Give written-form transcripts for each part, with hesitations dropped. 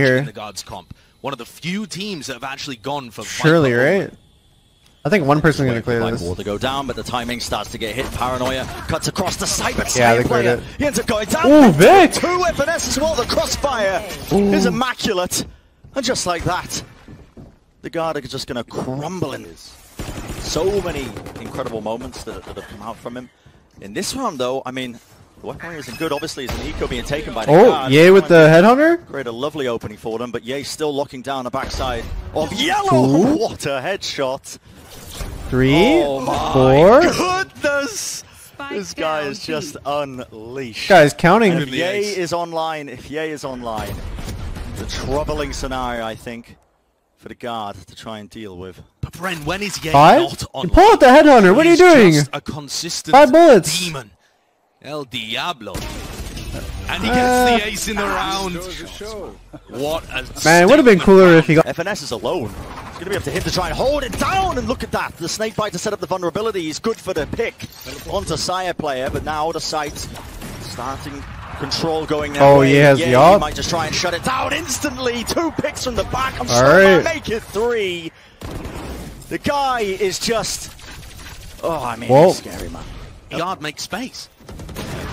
right here in the Guards comp. One of the few teams that have actually gone for surely, right? I think one person's going to clear this. Wall to go down, but the timing starts to get hit. Paranoia cuts across the site, but Sayaplayer ends up going down. Ooh, Vic! Two FNS as well. The crossfire is immaculate, and just like that, the Guard are just going to crumble in this. So many incredible moments that have come out from him. In this round, though, I mean, the weaponry isn't good. Obviously, it's an eco being taken by the Guard. Yay with the headhunter? Great, a lovely opening for them, but Yay still locking down the backside of Yellow. Ooh. What a headshot. Three, four. Goodness! This guy is just unleashed. Guys, counting. And if Yay is online, it's a troubling scenario, I think, for the Guard to try and deal with. But Bren, when is Yay not online? Pull out the headhunter. What are you doing? A consistent 5 bullets. Demon. El Diablo. And he gets the ace in the round. What a man, it would have been cooler if he got... FNS is alone. It's going to be up to him to try and hold it down. And look at that. The snake bite to set up the vulnerability is good for the pick. Onto Sayaplayer, but now the site starting control going there. Oh, he has the AWP. He might just try and shut it down instantly. 2 picks from the back. I'm sorry, make it 3. The guy is just... Oh, I mean, he's scary, man. Guard makes space.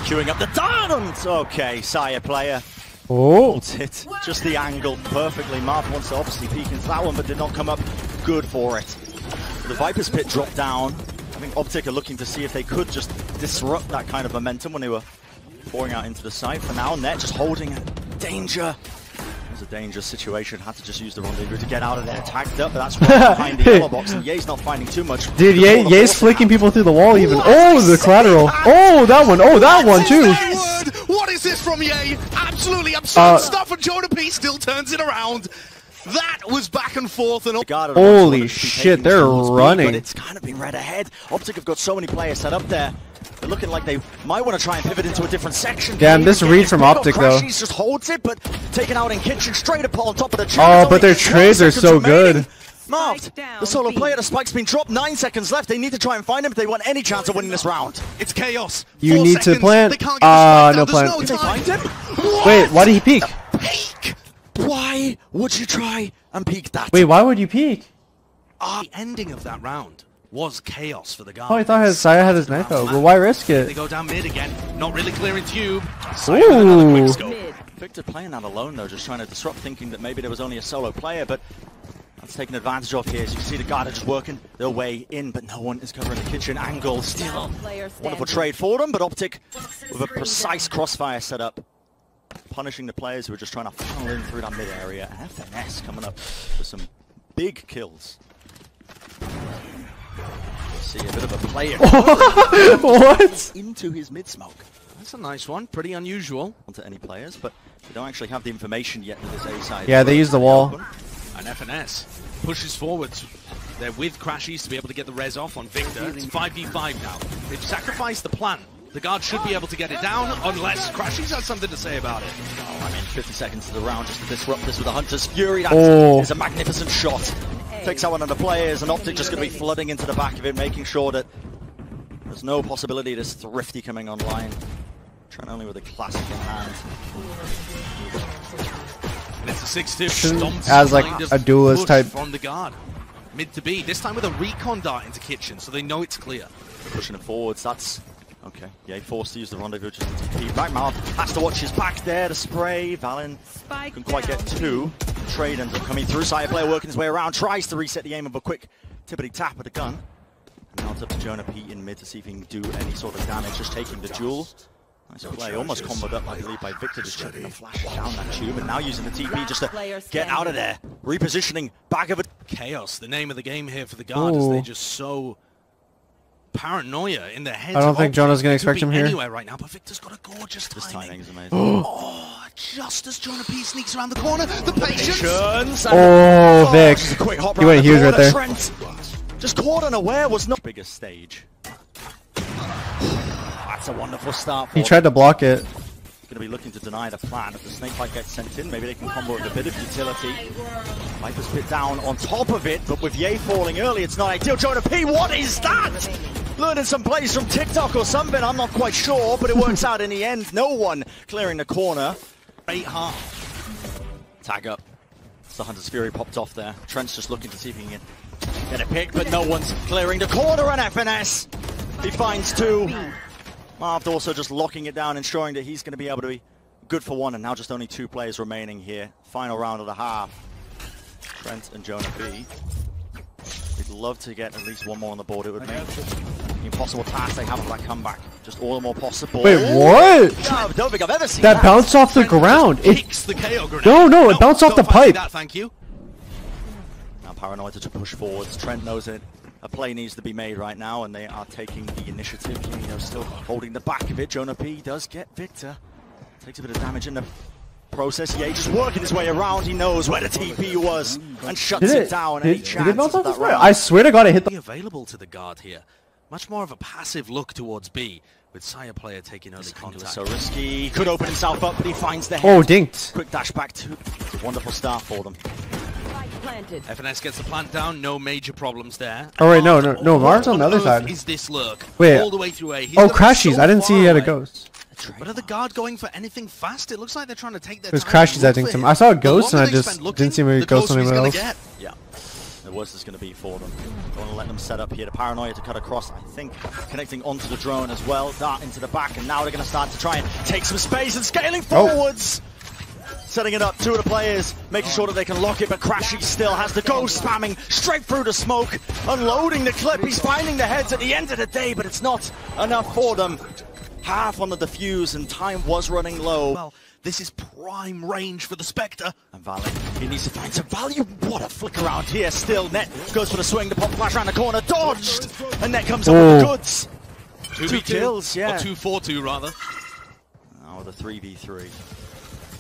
Queuing up the diamond! Okay, Sayaplayer. Oh! It. Just the angle perfectly. Marved wants to obviously peek into that one, but did not come up good for it. The Viper's pit dropped down. I think Optic are looking to see if they could just disrupt that kind of momentum when they were pouring out into the site. For now, neT just holding danger. It was a dangerous situation. Had to just use the rendezvous to get out of there. Tagged up, but that's right behind the yellow box. And Ye's not finding too much. Dude, Ye's flicking people through the wall even. Oh, the collateral. Oh, that one. Oh, that one too. What is this from Yay? Absolutely absurd stuff, and JonahP still turns it around. That was back and forth, and holy shit, they're running. But it's kind of been right ahead. Optic have got so many players set up there. They're looking like they might want to try and pivot into a different section. Damn, this read from Optic though. Crashies just holds it, but taken out in kitchen straight up on top of the tree. Oh, but their trays are so good. Marved, the solo player, the spike's been dropped, 9 seconds left. They need to try and find him if they want any chance of winning this round. It's chaos. You need to plant. No plant. Wait, why did he peek? Peek? Why would you try and peek that? Wait, why would you peek? The ending of that round was chaos for the guy. Oh, I thought Saya had his knife out, but why risk it? They go down mid again, not really clearing tube. Ooh. Victor playing that alone though, just trying to disrupt, thinking that maybe there was only a solo player, but that's taken advantage of here. As you can see, the Guard are just working their way in, but no one is covering the kitchen angle. Still, wonderful trade for them, but Optic with a precise crossfire setup, punishing the players who are just trying to funnel in through that mid area. And FNS coming up with some big kills. See a bit of a player what? Into his mid smoke. That's a nice one, pretty unusual. Onto any players, but they don't actually have the information yet that this A side. Yeah, they use the wall. And FNS pushes forward. They're with Crashies to be able to get the res off on Victor. It's 5v5 now. They've sacrificed the plan. The Guard should be able to get it down, unless Crashies has something to say about it. Oh, I mean, 50 seconds to the round just to disrupt this with a Hunter's Fury. That is a magnificent shot. Takes out one of the players, and Optic just going to be flooding into the back of it, making sure that there's no possibility of this Thrifty coming online. Trent only with a classic in hand. It's a 6-2. As like a duelist type. From the Guard. Mid to B, this time with a recon dart into kitchen, so they know it's clear. Pushing it forwards, that's... Okay, yeah, forced to use the rendezvous just to keep back. Marv has to watch his back there, the spray. Valyn couldn't quite get 2. Trade ends up coming through. Sayaplayer working his way around, tries to reset the aim of a quick tippity tap with the gun. And now it's up to JonahP in mid to see if he can do any sort of damage, just taking the duel. Nice play, almost comboed up, I believe, by Victor, just chucking a flash down that tube, and now using the TP just to get out of there. Repositioning back of it. Chaos, the name of the game here for the Guard, as they just so... Paranoia in the head. I don't think Jonah's going to expect him here. Anywhere right now, but Victor's got a gorgeous timing. This timing is amazing. Oh, just as JonahP sneaks around the corner, the patience. Oh, Vic. He went huge right there. Trent just caught unaware was not bigger stage. That's a wonderful start. He tried to block it. Going to be looking to deny the plan. If the snake bite gets sent in, maybe they can combo with a bit of utility. Viper's pit down on top of it, but with Yay falling early, it's not ideal. JonahP, what is that? Learning some plays from TikTok or something, I'm not quite sure, but it works out in the end. No one clearing the corner. Great half. Tag up. The Hunter's Fury popped off there. Trent's just looking to see if he can get a pick, but no one's clearing the corner on FNS. He finds two. Marved also just locking it down, ensuring that he's going to be able to be good for one, and now just only two players remaining here. Final round of the half. Trent and JonahP. We'd love to get at least one more on the board. It would make the impossible task they have on that comeback just all the more possible. Wait, what? No, I don't think I've ever seen that. That bounced off the ground. No, it bounced off the pipe. Thank you. Now Paranoid to push forwards. Trent knows it. A play needs to be made right now, and they are taking the initiative. You know, still holding the back of it. JonahP does get Victor. Takes a bit of damage in the process. Yay just working his way around. He knows where the TP was and shuts it down. Did it bounce off his way? I swear to God, it hit the... ...available to the guard here. Much more of a passive look towards B, with Sayaplayer taking early contact. So risky. He could open himself up, but he finds the head. Oh, dinked. Quick dash back to... It's a wonderful start for them. Planted. FNS gets the plant down, no major problems there. Oh wait, no, Marv's on the other side. Is this lurk? Wait, all the way through A. Oh, Crashies, so I didn't see he had a ghost. But are the guard going for anything fast? It looks like they're trying to take their time. It was Crashies, I think. I saw a ghost and I just didn't see a ghost anywhere else. Yeah, the worst is going to be for them. Don't want to let them set up here. The Paranoia to cut across, I think, connecting onto the drone as well. Dart into the back, and now they're going to start to try and take some space and scaling forwards. Setting it up, two of the players, making sure that they can lock it, but Crashy still has the ghost spamming straight through the smoke, unloading the clip. He's finding the heads at the end of the day, but it's not enough for them. Half on the defuse, and time was running low. Well, this is prime range for the Spectre. And Valyn, he needs to find some value. What a flick around here still. neT goes for the swing, the pop flash around the corner, dodged, and neT comes up with the goods. 2v2, kills, yeah. Or 2-4-2 rather. Oh, the 3v3.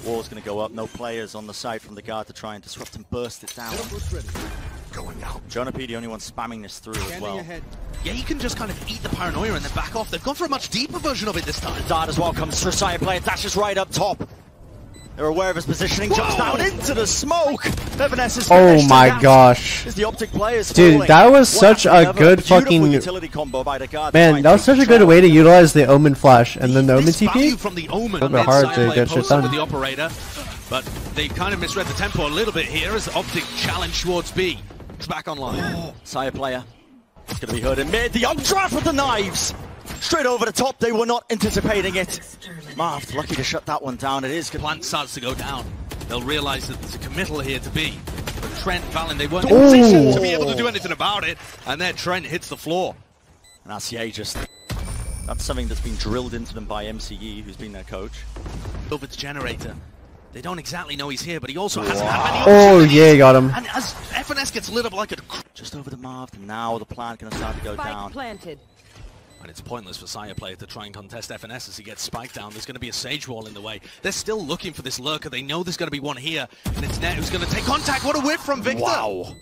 Wall's going to go up, no players on the side from the guard to try and disrupt and burst it down. JonahP the only one spamming this through as well. Yeah, he can just kind of eat the Paranoia and then back off. They've gone for a much deeper version of it this time. Dart as well comes through, Sayaplayer dashes right up top. They're aware of his positioning, jumps down into the smoke. FNS is finished. Oh my gosh. The Optic players dude, that was such a good fucking... utility combo by the guard. Man, that was such a good way to utilize the Omen flash and then the Omen TP. From the Omen, a little bit hard to get shit done. The operator, but they kind of misread the tempo a little bit here as Optic challenged towards B. It's back online. Sayaplayer. It's going to be heard in mid. The updraft with the knives. Straight over the top, they were not anticipating it. Marved, lucky to shut that one down. It is good. Plant starts to go down. They'll realize that there's a committal here to B. But Trent, Valyn, they weren't in position to be able to do anything about it. And there Trent hits the floor. And that's Yay just... That's something that's been drilled into them by MCE, who's been their coach. Over to Generator. They don't exactly know he's here, but he also hasn't had many options. Oh, yeah, got him. And as FNS gets lit up like a... Just over to Marved, now the plant going to start to go down. Planted. And it's pointless for Sayaplayer to try and contest FNS as he gets spiked down. There's going to be a Sage Wall in the way. They're still looking for this lurker. They know there's going to be one here. And it's neT who's going to take contact. What a whip from Victor. Wow.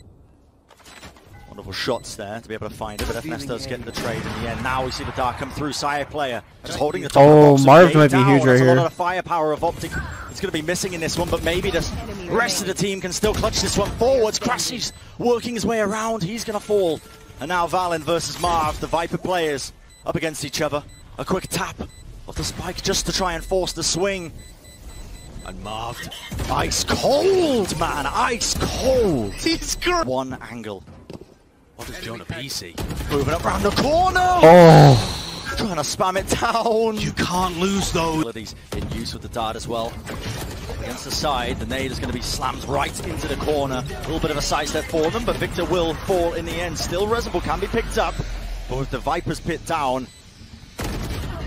Wonderful shots there to be able to find it. But FNS does get the trade in the end. Now we see the Dark come through. Sayaplayer just holding the top of the box. Marved might be huge right here. A lot of the firepower of Optic. It's going to be missing in this one. But maybe the rest of the team can still clutch this one forwards. Crashies working his way around. He's going to fall. And now Valyn versus Marv. The Viper players up against each other. A quick tap of the spike just to try and force the swing. And Marv, ice cold, man, ice cold. He's good. One angle. What does JonahP see? Moving up round the corner. Oh, trying to spam it down. You can't lose those. He's in use with the dart as well. Against the side, the nade is going to be slammed right into the corner. A little bit of a side step for them, but Victor will fall in the end. Still, Resible can be picked up. But with the Viper's pit down,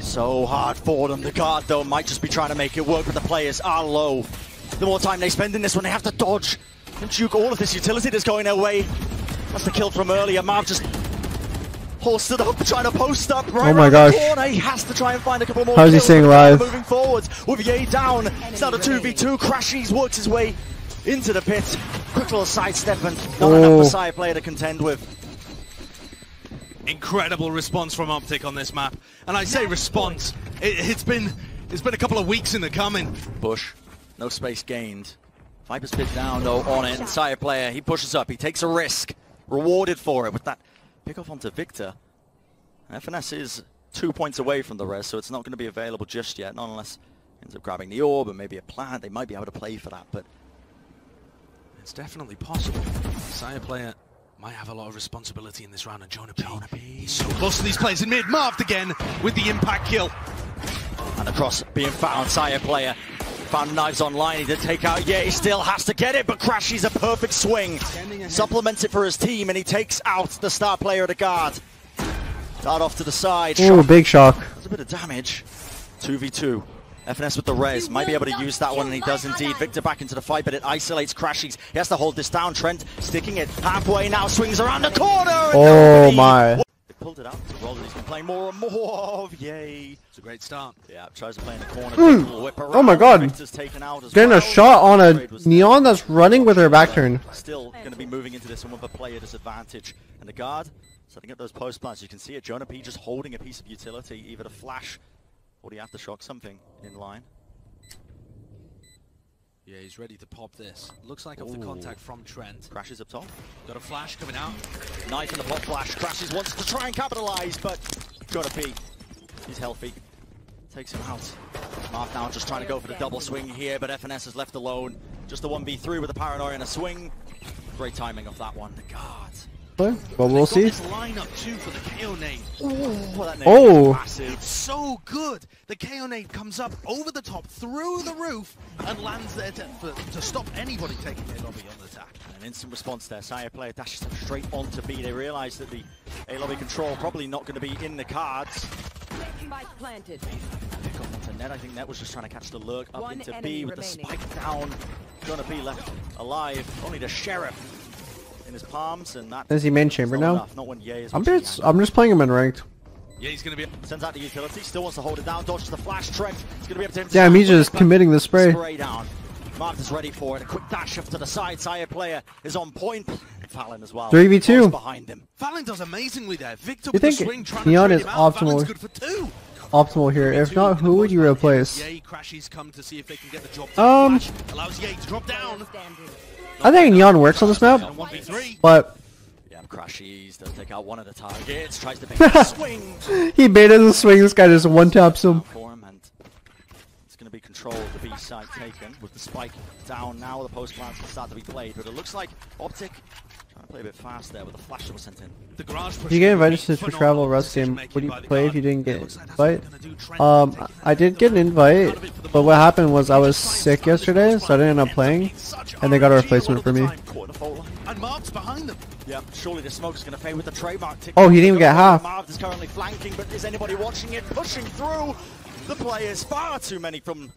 so hard for them. The guard, though, might just be trying to make it work, but the players are low. The more time they spend in this one, they have to dodge and juke all of this utility that's going their way. That's the kill from earlier. Marv just holstered up, trying to post up right around the corner. He has to try and find a couple more. How is he staying alive? Moving forwards with Yay down. It's now the 2v2. Crashies works his way into the pit. Quick little sidestep and not enough for Sayaplayer to contend with. Incredible response from Optic on this map, and I say response. It's been a couple of weeks in the coming. Bush, no space gained. Viper's bit down though on it. Sayaplayer, he pushes up, he takes a risk, rewarded for it with that pick off onto Victor. FNS is 2 points away from the rest, so it's not going to be available just yet, not unless he ends up grabbing the orb and maybe a plant. They might be able to play for that, but It's definitely possible. Sayaplayer might have a lot of responsibility in this round, and JonahP, he's so close to these players in mid. Marved again with the impact kill. And across being found, Sayaplayer found knives online. He did take out Yay, he still has to get it, but Crashies a perfect swing. Supplements it for his team, and he takes out the star player of the Guard. Dart off to the side. Ooh, big shock. That's a bit of damage. 2v2. FNS with the res, might be able to use that one, and he does indeed. Victor back into the fight, but it isolates Crashies. He has to hold this down. Trent sticking it halfway now, swings around the corner. Oh my. They pulled it out to roll, and he's been playing more and more. Yay. It's a great start. Yeah, tries to play in the corner. Whip around. Oh my god. Victor's taken out as getting a shot on a Neon that's running with her back turn. Still going to be moving into this one with a player disadvantage. And the Guard setting up those post plants. You can see it. JonahP just holding a piece of utility, either to flash or do you have to shock something in line? Yeah, he's ready to pop this. Looks like off the contact from Trent. Crashies up top. Got a flash coming out. Knife in the pop flash. Crashies wants to try and capitalize, but JonahP, he's healthy. Takes him out. Mark now just trying to go for the double swing here, but FNS is left alone. Just the 1v3 with a paranoia and a swing. Great timing off that one. The Guard. But we'll see. Oh, it's so good. The KO nade comes up over the top, through the roof, and lands there to stop anybody taking their lobby on the attack. An instant response there. Sayaplayer dashes him straight onto B. They realise that the A lobby control probably not going to be in the cards. Planted. Pick up onto neT. I think neT was just trying to catch the lurk up one into B with remaining. The spike down. JonahP left alive. Only the Sheriff. His palms and that is he main chamber now? I'm just playing him in ranked. Yeah, he's gonna be sends out the utility, still wants to hold it down, dodges the flash, Trent. It's gonna be up to him. Damn, he's just committing the spray down. Marved is ready for it. A quick dash up to the side. Sayaplayer is on point. Valyn as well. 3v2 behind him. Valyn does amazingly there. Victor with the swing trying to get him out. Neon is optimal. Good for two. Optimal here. If not, who would you replace? Yay, Crashies come to see if they can get the job done. Allows Yay to drop down. I think Neon works on this map, but yeah, Crashies does take out one of the targets. Tries to make a swing. He baited the swing. This guy just one taps him. It's going to be control. The B side taken with the spike down. Now the post plants can start to be played, but it looks like Optic trying to play a bit fast there with the flash that was sent in. The garage. You get invited to travel Rust game. Would you play if you didn't get an invite? I did get an invite, but what happened was I was sick yesterday, so I didn't end up playing, and they got a replacement for me. And Marv's behind them. Yeah, surely the smoke's gonna fade with the trademark. Oh, he didn't even get half. Marv is currently flanking, but is anybody watching it? Pushing through the players, far too many from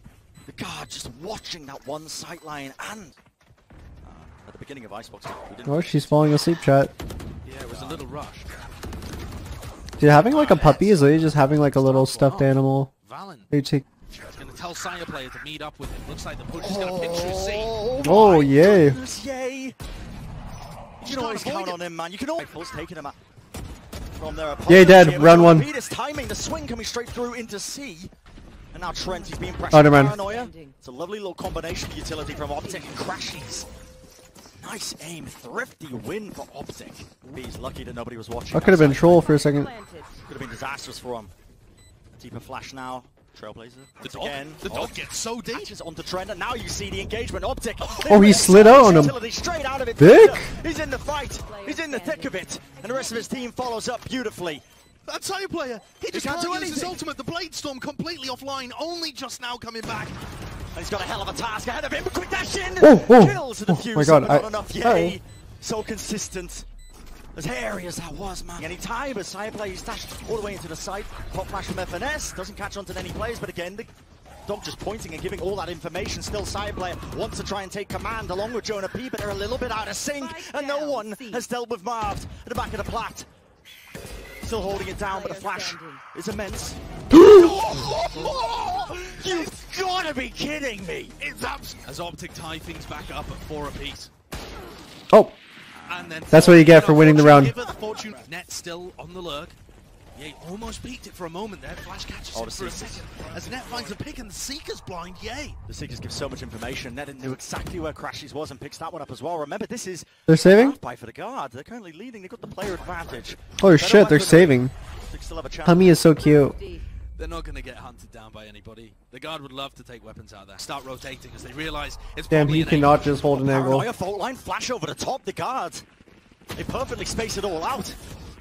the Guard, just watching that one sight line. And at the beginning of Icebox, oh, she's falling asleep, chat. Yeah, it was a little rush. Dude, having like a puppy is literally just having like a little stuffed animal. Valyn. He's gonna tell Sayaplayer to meet up with him. Looks like the push is gonna pinch his seat. Oh yeah. Yay! You can always count on him, man. You can always taking him out from their opponent. Yay, dead. Round one. Peter's timing the swing coming straight through into C. And now Trent is being pressured. Paranoia. It's a lovely little combination of utility from Optic and Crashies. Nice aim, thrifty win for Optic. He's lucky that nobody was watching. That could have been troll for a second. Could have been disastrous for him. Deeper flash now. Trailblazer. The dog gets so deep. Catches onto Trent, and now you see the engagement. Optic. Oh, he slid out on him. Straight out of it. Vic. He's in the fight. He's in the thick of it, and the rest of his team follows up beautifully. That's Sayaplayer. He just can't do anything. His ultimate, the Blade Storm, completely offline. Only just now coming back. And he's got a hell of a task ahead of him. Quick dash in. Kills the fuse. Oh my god! Not enough. So consistent. As hairy as that was, man. Any time as Sayaplayer, he's dashed all the way into the side. Pop flash from FNS, doesn't catch onto any players, but again, the dog just pointing and giving all that information. Still, Sayaplayer wants to try and take command along with JonahP, but they're a little bit out of sync, and no one has dealt with Marved at the back of the plat. Still holding it down, but the flash is immense. You've got to be kidding me. It's absolutely... As Optic tie things back up at 4 apiece. Oh. And then that's what you get for winning the round. neT still on the lurk. Yay almost beat it for a moment there. Flash catches him for a second. As neT finds a pick and the Seeker's blind, Yay. The Seekers give so much information. neT knew exactly where Crashies was and picks that one up as well. Remember, this is... They're saving? By for the Guard. They're currently leading. They've got the player advantage. Oh shit, they're saving. Hummy is so cute. They're not going to get hunted down by anybody. The Guard would love to take weapons out there. Start rotating as they realize it's damn, he cannot just hold an angle. Paranoia fault line, flash over the top, the Guard. They perfectly space it all out.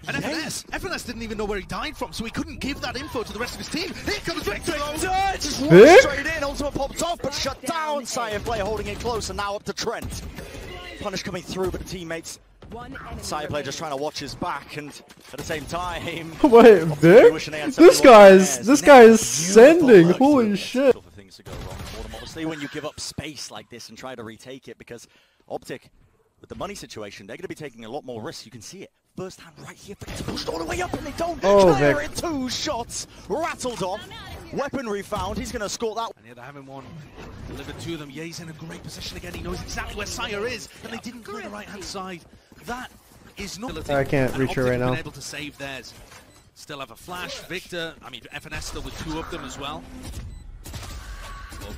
And FNS didn't even know where he died from, so he couldn't give that info to the rest of his team. Here comes Victor! Just walks straight in, ultimate popped off, but shut down. Sayaplayer holding it close, and now up to Trent. Punish coming through, but the teammates... Sayaplayer just trying to watch his back, and at the same time... Wait, Vic? This guy is sending, holy shit! ...things to go wrong for them, obviously, when you give up space like this and try to retake it, because Optic, with the money situation, they're going to be taking a lot more risks, you can see it. First hand right here, but it's pushed all the way up and they don't. Clear it, 2 shots, rattled off, weaponry found, he's going to score that. And here they're having one delivered to them. Ye's in a great position again, he knows exactly where Saya is, and they didn't clear the right hand side. That is not... I can't reach her right now. Able to save theirs. Still have a flash, Victor, I mean FNS still with 2 of them as well.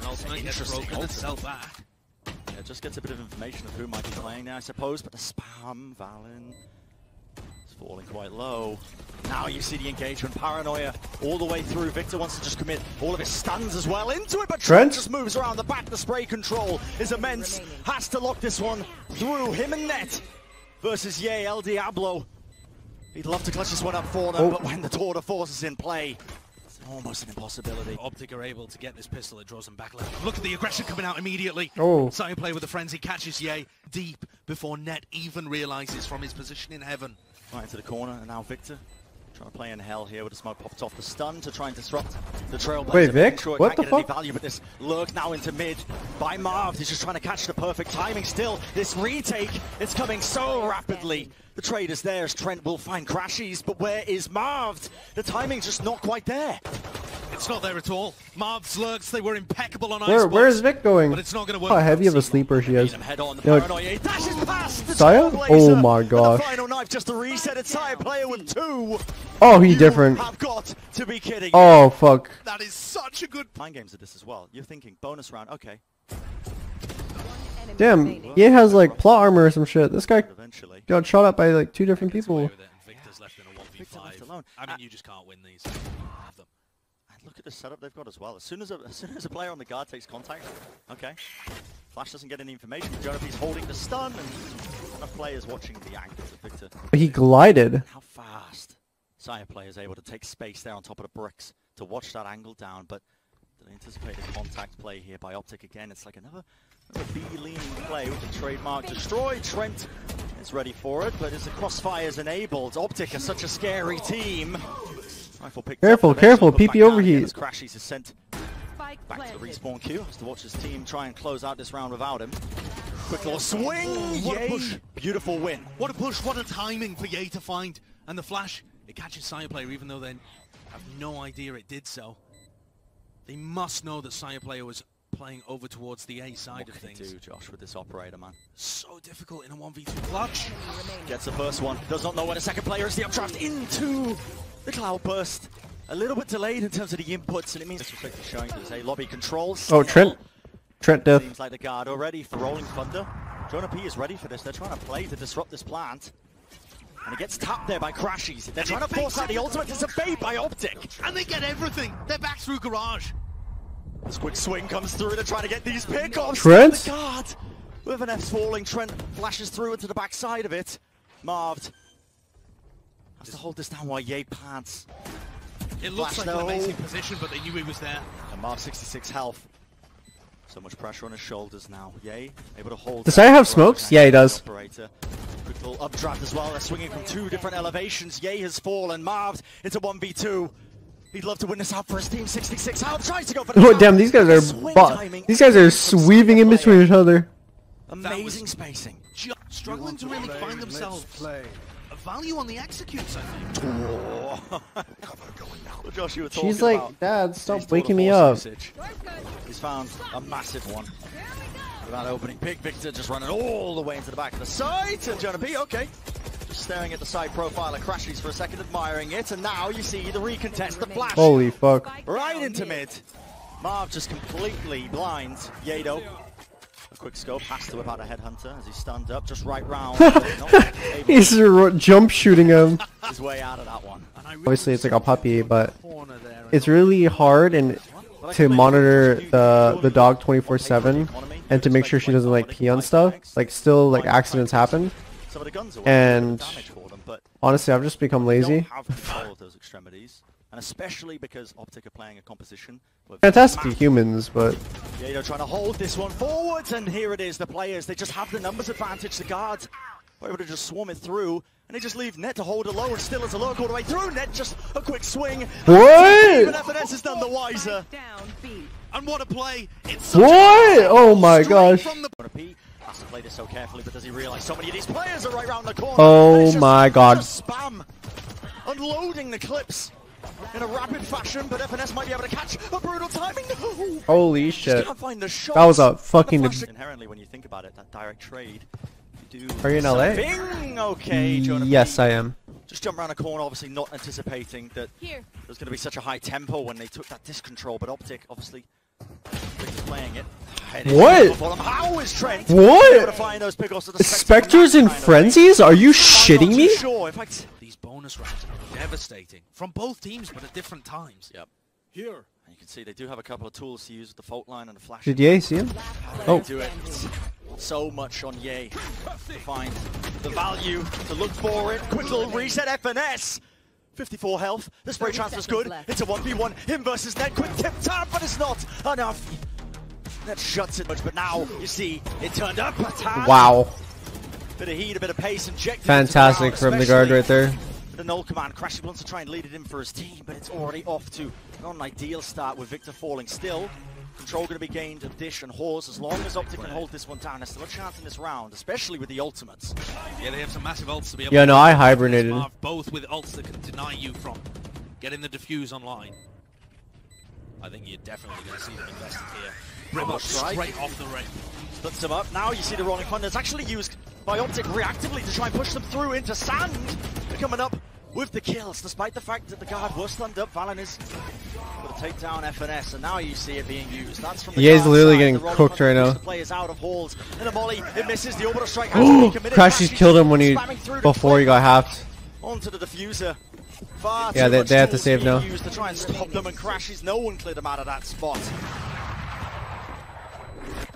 Ultimate gets broken itself back. Yeah, just gets a bit of information of who might be playing there I suppose, but the spam, Valyn... falling quite low. Now you see the engagement, paranoia all the way through. Victor wants to just commit all of his stuns as well into it, but Trent just moves around the back. The spray control is immense. Has to lock this one through. Him and neT versus Yay, El Diablo. He'd love to clutch this one up for them, but when the Tour de Force is in play, it's almost an impossibility. Optic are able to get this pistol, it draws them back left. Look at the aggression coming out immediately. Sayaplayer with the frenzy catches Yay deep before neT even realizes from his position in heaven. Right into the corner, and now Victor trying to play in hell here with the smoke popped off the stun to try and disrupt the trailblazer. Wait, Vic? Sure what the fuck? Any value, but this lurk now into mid by Marved. He's just trying to catch the perfect timing still. This retake, it's coming so rapidly. The trade is there as Trent will find Crashies, but where is Marved? The timing's just not quite there. It's not there at all. Marv's lurks, they were impeccable on Icebox. Where is Vic going? But it's not going to work. How heavy of a sleeper she is. Saya? Oh my gosh. Final knife, just the reset. Sayaplayer with 2. Oh, he different. I've got to be kidding. Oh fuck. That is such a good mind games of this as well. You're thinking bonus round. Okay. Damn, he has like plot armor or some shit. This guy got shot up by like 2 different people. Victor's left in a 1v5 alone. I mean, you just can't win these. Look at the setup they've got as well. As soon as a player on the Guard takes contact, okay. Flash doesn't get any information. JonahP's holding the stun, and enough players watching the angles of Victor. He glided. How fast Sayaplayer is able to take space there on top of the bricks to watch that angle down, but the anticipated contact play here by Optic again. It's like another B-leaning play with the trademark destroy. Trent is ready for it, but as the crossfire is enabled, Optic are such a scary team. Careful, careful, PP overheat. Crashies is sent back to the respawn queue to watch his team try and close out this round without him. Quick little swing! What a push! Beautiful win. What a push, what a timing for Yay to find. And the flash, it catches Sayaplayer even though they have no idea it did so. They must know that Sayaplayer was playing over towards the A side of things. What can you do, Josh, with this operator, man? So difficult in a 1v2 clutch. Gets the first one, does not know where the second player is. The updraft into... the cloud burst, a little bit delayed in terms of the inputs, and it means disrespect is showing that a lobby controls. Oh, Trent death. Seems like the Guard already for rolling thunder. JonahP is ready for this. They're trying to play to disrupt this plant, and it gets tapped there by Crashies. They're trying to force out the ultimate. It's obeyed by Optic, and they get everything. They're back through garage. This quick swing comes through. They're trying to get these pickoffs. Trent, the Guard with an F falling. Trent flashes through into the backside of it. Marved. Has to hold this down while Yay pants. It looks like an amazing position, but they knew he was there. And Marv 66 health. So much pressure on his shoulders now. Yay, able to hold. Does Saya have smokes? Yeah, he does. Operator. Quick little updraft as well. They're swinging from 2 different elevations. Yay has fallen. Marv, it's a 1v2. He'd love to win this out for his team. 66 out tries to go for the damn, these guys are sweeping in between each other. Amazing spacing. Struggling to really find themselves. Value on the executes, I think. Josh, you were talking She's like, about Dad, stop waking me up. Usage. He's found a massive one. Without opening pick, Victor just running all the way into the back of the side. And JonahP, okay. Just staring at the side profile of Crashies for a second, admiring it. And now you see the recontest, the flash. Holy fuck. Right into mid. Marv just completely blind. Yado. quick scope has to have had a headhunter as he stands up just right round. He's jump shooting him. His way out of that one. Obviously, it's like a puppy, but it's really hard and to monitor the dog 24/7 and to make sure she doesn't like pee on stuff. Like still, like accidents happen. And honestly, I've just become lazy. And especially because Optic are playing a composition with fantastic humans, but yeah, trying to hold this one forwards, and here it is. The players, they just have the numbers advantage. The guards are able to just swarm it through, and they just leave neT to hold it low, and still it's a look all the way through. neT just a quick swing. What? Even FNS is none the wiser. And what a play! It's what? Oh my gosh! Has to play this so carefully, but does he realize so many of these players are right around the corner? Oh my god! Spam, unloading the clips in a rapid fashion, but FNS might be able to catch a brutal timing. No! Holy shit! That was a fucking inherently, when you think about it, that direct trade. You do. Are you in LA? Okay, JonahP. Yes, I am. Just jump around a corner, obviously not anticipating that there's going to be such a high tempo when they took that discontrol. But Optic, obviously, playing it. What? How is Trent? What? Find those pickoffs at the Spectres and Frenzies? Are you shitting me? Sure. In fact, these bonus rounds are devastating from both teams, but at different times. Yep. Here. And you can see they do have a couple of tools to use with the fault line and the flash. Did Yay see him? Oh. Do it. So much on Yay. Find the value to look for it. Quick little reset. FNS. 54 health. The spray transfer's good. Left. It's a 1v1. Him versus neT. Quick tip tap, but it's not enough. That shuts it much, but now you see it turned up. Wow. Bit of heat, a bit of pace, injected. Fantastic crowd, from the guard right there. The null command. Crashies wants to try and lead it in for his team, but it's already off to not an ideal start with Victor falling still. Control going to be gained of Dish and Horse as long as Optic can hold this one down. There's still a chance in this round, especially with the ultimates. Yeah, they have some massive ults to be able to. Yeah, no, I hibernated. Both with ults that can deny you from getting the defuse online. I think you're definitely going to see them invested here. Brimble straight off the rim. Splits them up. Now you see the rolling thunder. It's actually used by Optic reactively to try and push them through into sand. They're coming up with the kills, despite the fact that the guard was stunned up. Valyn is going to take down FNS, and now you see it being used. That's from the Yay's literally getting cooked right now. The players out of halls. And a molly, it misses. The orbital strike has to be Crashies killed him when he before he got halved. Onto the diffuser. Far yeah, they have to save now. Used to try and stop them, and Crashies, no one cleared them out of that spot.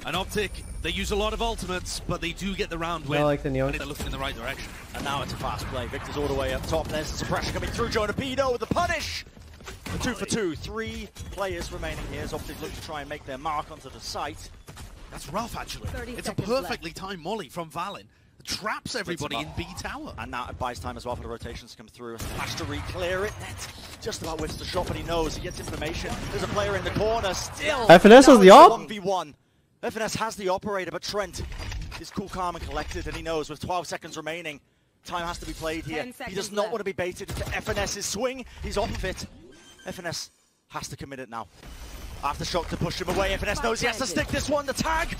And Optic, they use a lot of ultimates, but they do get the round win. I like the neon. They're looking in the right direction. And now it's a fast play. Victor's all the way up top. There's some pressure coming through. JonahP with the punish. The 2 for 2. 3 players remaining here as Optic look to try and make their mark onto the site. That's rough, actually. It's a perfectly timed molly from Valyn. Traps everybody in B tower. And now it buys time as well for the rotations to come through. Flash to re-clear it. That's just about whiffs the shot, but he knows. He gets information. There's a player in the corner still. FNS has the op. 1v1. FNS has the operator, but Trent is cool, calm, and collected, and he knows with 12 seconds remaining, time has to be played here. He does not want to be baited into FNS's swing. He's off of it. FNS has to commit it now. Aftershock to push him away. FNS knows he has to stick this one. The tag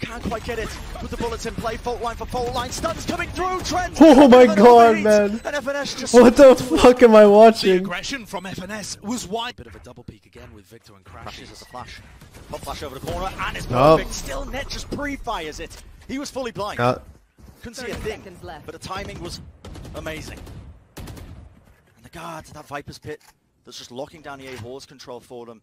can't quite get it with the bullets in play. Fault line for fault line. Stuns coming through. Trent. Oh my god, man! And FNS just what the fuck am I watching? The aggression from FNS was wide. Bit of a double peek again with Victor and Crashies as a flash. Pop flash over the corner, and it's perfect. Still neT just pre-fires it. He was fully blind. Couldn't see a thing, but the timing was amazing. And the guards, that Viper's pit, that's just locking down the A horse control for them.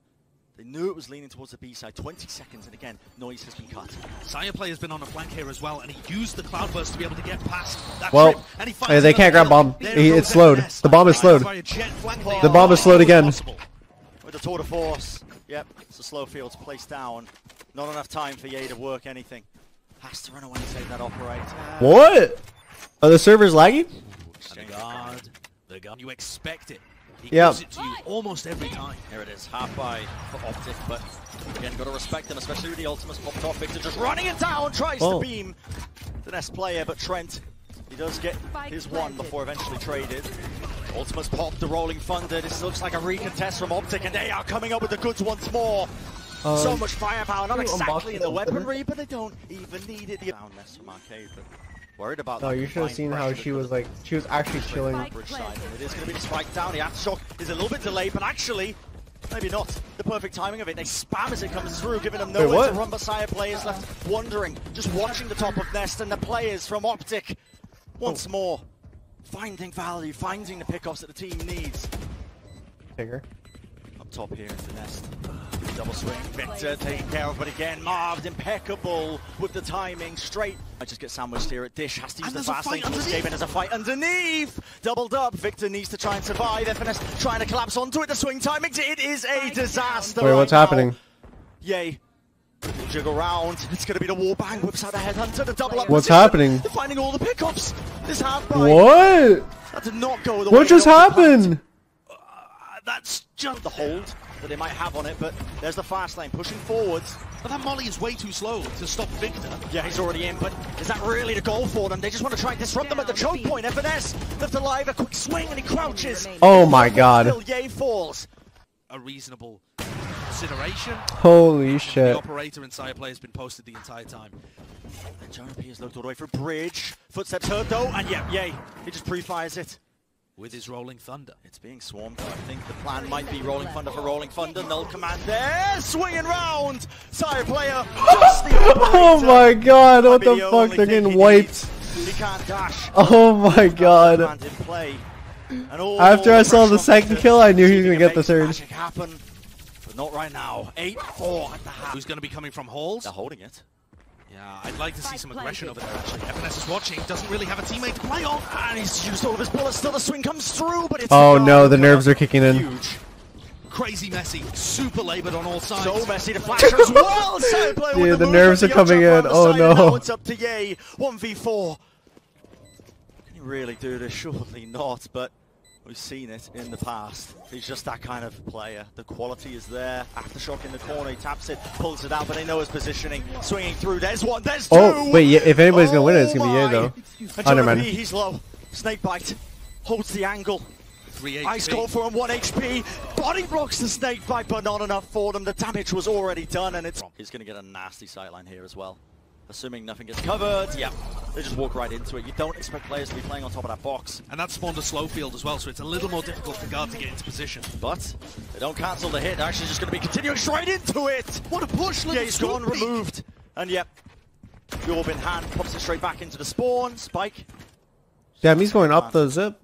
They knew it was leaning towards the B side. 20 seconds, and again, noise has been cut. Sayaplayer has been on a flank here as well, and he used the Cloudburst to be able to get past that trip, and he they can't grab bomb. It's slowed. The bomb is slowed. The bomb is slowed again. With the tour de force. Yep, it's a slow field to place down. Not enough time for Yay to work anything. Has to run away and save that operator. What? Are the servers lagging? And the guard. You expect it. He gives it to you almost every time. Here it is, half by for Optic, but again, got to respect him, especially with the ultimates popped off. Victor just running it down, tries to beam the next player, but Trent, he does get his one before eventually traded. Ultimates popped, the rolling thunder. This looks like a recontest from Optic, and they are coming up with the goods once more. So much firepower, not exactly in the weaponry, but they don't even need it. Down less from Arcade, but worried about that. No, you should have seen how she was like, she was actually chilling. It is going to be the spike down. The aftershock is a little bit delayed, but actually, Maybe not the perfect timing of it. They spam as it comes through, giving them nowhere to run, but Sayaplayer is left wandering, just watching the top of Nest, and the players from Optic once more finding value, finding the pickoffs that the team needs. Bigger. Up top here is the Nest. Double swing, Victor taken care of, but again, Marved impeccable with the timing, straight. I just get sandwiched here at Dish, has to use the fast lane, and there's a fight underneath! Doubled up, Victor needs to try and survive, FNS trying to collapse onto it, the swing timing, it is a disaster. Wait, what's happening? Yay. We'll jiggle round, it's gonna be the wall bang, whips out a headhunter, the double up. What's happening? They're finding all the pickups! This half-bite. What? That did not go the way. What just happened? That's just the hold that they might have on it, but there's the fast lane pushing forwards. But that molly is way too slow to stop Victor. Yeah, he's already in, but is that really the goal for them? They just want to try and disrupt them at the choke point. FNS left alive, a quick swing, and he crouches. Oh my god. Until Yay falls. A reasonable consideration. Holy shit. The operator and Sayaplayer has been posted the entire time. And JonahP has looked all the way for bridge. Footsteps heard though, and yeah, Yay. He just pre-fires it. With his Rolling Thunder. It's being swarmed, but I think the plan might be Rolling Thunder for Rolling Thunder. Null command there, swinging round! Sayaplayer, just the oh my god, what the fuck, they're getting wiped. He can't dash. Oh my god. After I saw the second kill, I knew he was going to get the third. Magic happen, but not right now. 8-4 at the half. Who's going to be coming from halls? They're holding it. Yeah, I'd like to see some aggression over there, actually. FNS is watching, doesn't really have a teammate to play on, and he's used all of his bullets, still the swing comes through, but it's... Oh no, the nerves are kicking in. Huge. Crazy messy, super labored on all sides. So messy, the flash as well! Sayaplayer with the nerves are coming in, oh no. Now it's up to Yay, 1v4. Can he really do this? Surely not, but we've seen it in the past. He's just that kind of player. The quality is there. Aftershock in the corner. He taps it, pulls it out, but they know his positioning. Swinging through. There's one. There's two. Oh, wait. Yeah, if anybody's going to win it, it's going to be Yay, though. Oh, never mind. He's low. Snakebite. Holds the angle. 3 HP. Ice call for him. 1 HP. Body blocks the snakebite, but not enough for them. The damage was already done, and it's... He's going to get a nasty sightline here as well. Assuming nothing gets covered, yeah, they just walk right into it. You don't expect players to be playing on top of that box. And that spawned a slow field as well, so it's a little more difficult for Guard to get into position. But they don't cancel the hit, they're actually just going to be continuing straight into it! What a push! Yeah, he's gone, removed. And yep, the orb in hand, pops it straight back into the spawn, Spike. Damn, he's going up the zip.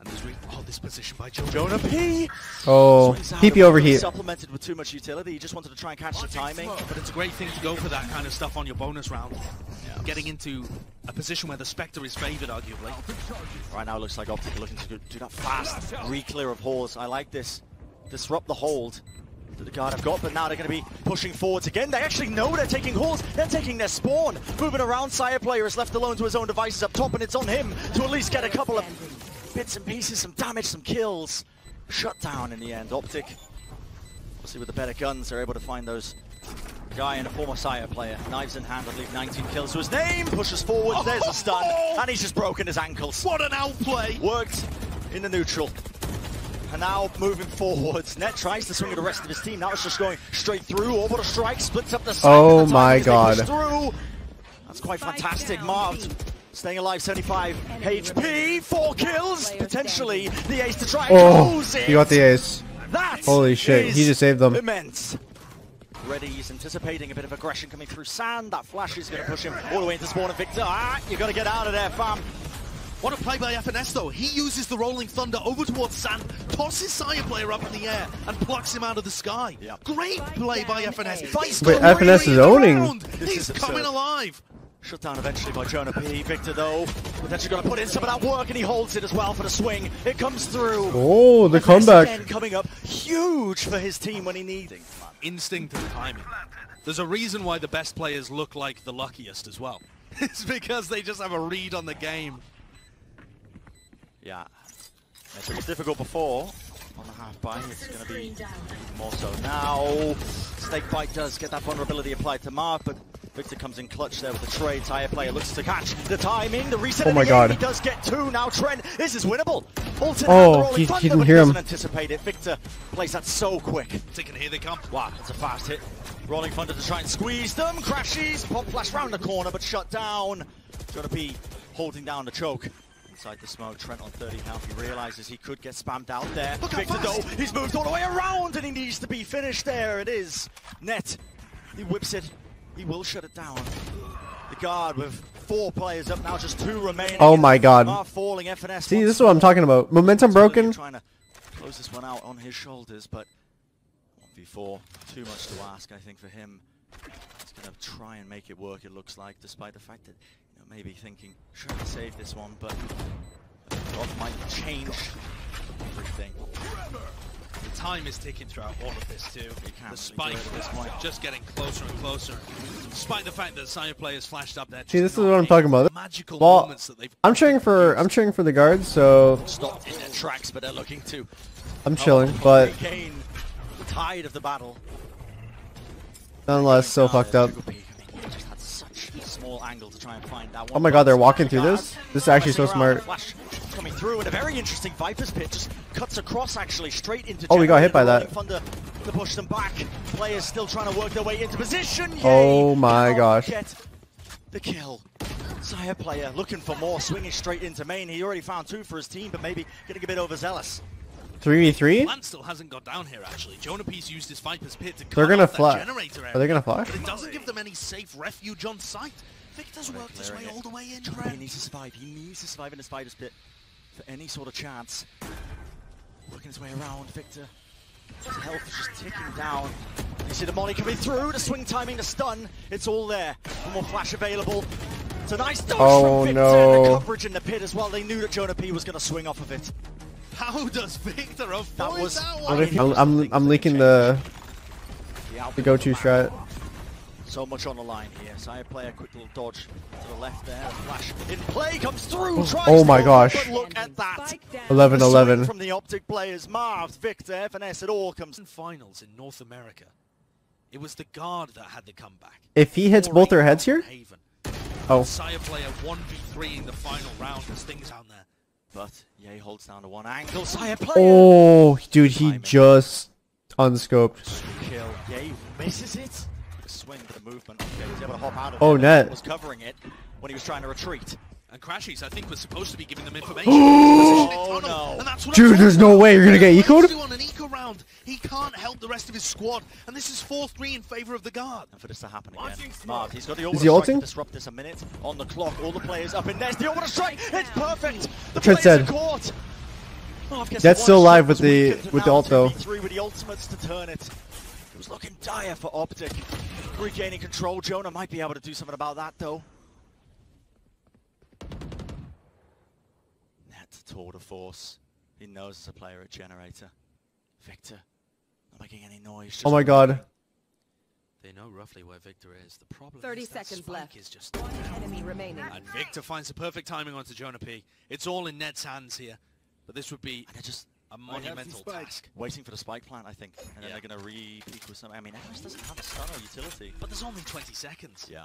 And there's this position by JonahP. Oh, TP over here. Supplemented with too much utility. He just wanted to try and catch the timing. But it's a great thing to go for that kind of stuff on your bonus round. Yeah. Getting into a position where the Spectre is favored, arguably. Right now, it looks like Optic looking to do that fast re-clear of halls. I like this. Disrupt the hold that the Guard have got, but now they're going to be pushing forwards again. They actually know they're taking halls. They're taking their spawn. Moving around, Sayaplayer is left alone to his own devices up top, and it's on him to at least get a couple of bits and pieces, some damage, some kills. Shut down in the end. Optic, obviously with the better guns, they're able to find those. Guy and a former Sayaplayer. Knives in hand, I believe 19 kills to his name. Pushes forward, there's a stun, and he's just broken his ankles. What an outplay! Worked in the neutral. And now moving forwards. neT tries to swing with the rest of his team. Now it's just going straight through. Orbital strike, splits up the side. Oh my god. Through. That's quite fantastic. Marved. Staying alive, 75 HP, 4 kills, potentially the ace to try and close it. You got the ace. That holy shit, he just saved them. Immense. Ready, he's anticipating a bit of aggression coming through sand. That flash is going to push him all the way into spawn and Victor. Ah, you got to get out of there, fam. What a play by FNS though. He uses the Rolling Thunder over towards sand, tosses Sayaplayer up in the air, and plucks him out of the sky. Yep. Great play by FNS. Wait, FNS is owning. He's coming alive. Shut down eventually by JonahP. Victor though, potentially going to put in some of that work, and he holds it as well for the swing. It comes through. Oh, the comeback. Coming up huge for his team when he needs. Instinct and timing. There's a reason why the best players look like the luckiest as well. It's because they just have a read on the game. Yeah. It was difficult before. On the half bite, it's going to be more so now. Snake bite does get that vulnerability applied to Mark, but Victor comes in clutch there with the trade. Sayaplayer looks to catch the timing, the reset. Oh my god! He does get two now. Trent, this is winnable. Ultimate he didn't hear him. Anticipate it. Victor plays that so quick. Taking here they come. Wow, that's a fast hit. Rolling Thunder to try and squeeze them. Crashies pop flash round the corner, but shut down. JonahP holding down the choke. inside the smoke. Trent on 30 health. He realizes he could get spammed out there. Look, Victor though, he's moved all the way around and he needs to be finished. There it is. neT, he whips it. He will shut it down. The Guard with 4 players up now, just 2 remaining. Oh my god. Falling. FNS. See, this is what I'm talking about. Momentum broken. Trying to close this one out on his shoulders, but 1v4, too much to ask, I think, for him. He's going to try and make it work, it looks like, despite the fact that, you know, maybe thinking, should I save this one, but God might change everything. The time is ticking throughout all of this too. The spike at this point just getting closer and closer. Despite the fact that Sayaplayer has flashed up there. See, this is what I'm talking about. Magical moments that they've. I'm cheering for the Guard, so stopped in their tracks, but they're looking to. I'm chilling, but the tide of the battle. Nonetheless, so fucked up. Just had such a small angle to try and find that one. Oh my god, they're walking through this? This is actually so smart. Coming through in a very interesting Viper's pit, just cuts across actually straight into. Oh, we got hit by that. Thunder to push them back. Players still trying to work their way into position. Yay. Oh my gosh! Get the kill. Sayaplayer looking for more, swinging straight into main. He already found 2 for his team, but maybe getting a bit overzealous. 3v3. Lance still hasn't got down here actually. JonahP's used his Viper's pit to cut off that generator area. Are they gonna flash? But it doesn't give them any safe refuge on site. Victor's worked his way all the way in. He needs to survive. He needs to survive in this Viper's pit for any sort of chance. Working his way around, Victor. His health is just ticking down. You see the molly coming through, the swing timing, the stun. It's all there. One more flash available. It's a nice dodge from Victor. No. The coverage in the pit as well. They knew that JonahP was going to swing off of it. How does Victor avoid that one? I'm leaking the go-to strat. So much on the line here. Sayaplayer, quick little dodge to the left there. Flash in play comes through. Oh my gosh. Look at that. 11-11. From the Optic players, Marved, Victor, FNS, it all comes in finals in North America. It was the Guard that had the comeback. If he hits both their heads here? Oh. Sayaplayer 1v3 in the final round. There's things down there. But Yay holds down to one angle. Sayaplayer. Oh, dude, he just unscoped. Kill. Yay misses it. Swing to the movement. Okay, was able to hop out of it. neT was covering it when he was trying to retreat. And Crashies, I think, was supposed to be giving them information. Dude, there's no way you're gonna get eco'd. On an eco round, he can't help the rest of his squad, and this is 4-3 in favor of the Guard. And for this to happen again, Mark, he's got the order to disrupt this. A minute on the clock. All the players up in there. The order strike. It's perfect. The players are caught. That's still live with the ult though. 3 with the ultimates to turn it. It was looking dire for Optic. Regaining control, Jonah might be able to do something about that though. neT tore the force. He knows it's a player at generator. Victor, not making any noise. Just oh my god. They know roughly where Victor is. The problem 30 is that seconds spike left. Is just one enemy remaining. And Victor finds the perfect timing onto JonahP. It's all in neT's hands here. But this would be a monumental task. Waiting for the spike plant, I think. And then they're going to re-peak with something. I mean, FNS doesn't have a stun or utility. But there's only 20 seconds. Yeah.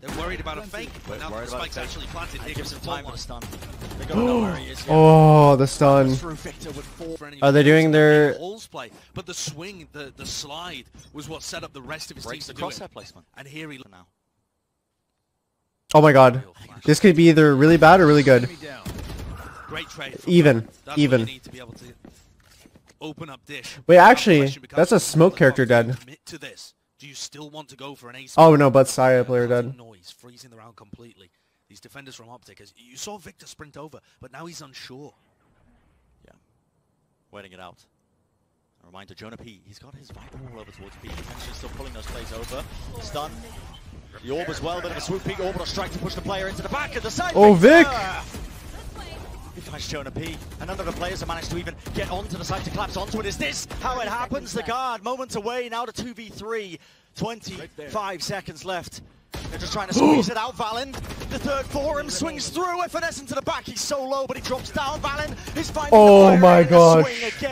They're worried about a fake, but now that the spike's actually planted, it gives them time for the stun. They don't know where he is yet. Oh, the stun. Are they doing their play? But the swing, the slide, was what set up the rest of his team to do it. And here he looks now. Oh my god. This could be either really bad or really good. Great trade. Even. Need to be able to open up dish. Wait, actually, that's a smoke character dead. To this. Do you still want to go for an ace? Oh no, but Sayaplayer dead. Noise freezing the round completely. These defenders from Optic, as you saw Victor sprint over, but now he's unsure. Yeah, waiting it out. A reminder, JonahP, he's got his Viper all over towards B. He's still pulling those plays over. Stun. The orb as well, bit of a swoop peak orbital strike to push the player into the back of the side. Oh, Vic! He finds JonahP, and none of the players have managed to even get onto the side to collapse onto it. Is this how it happens? The Guard, moments away, now to 2v3, 25 seconds left. They're just trying to squeeze it out. Valyn, the third for him, swings through, FNS into the back. He's so low, but he drops down. Valyn is finding the player in the swing again.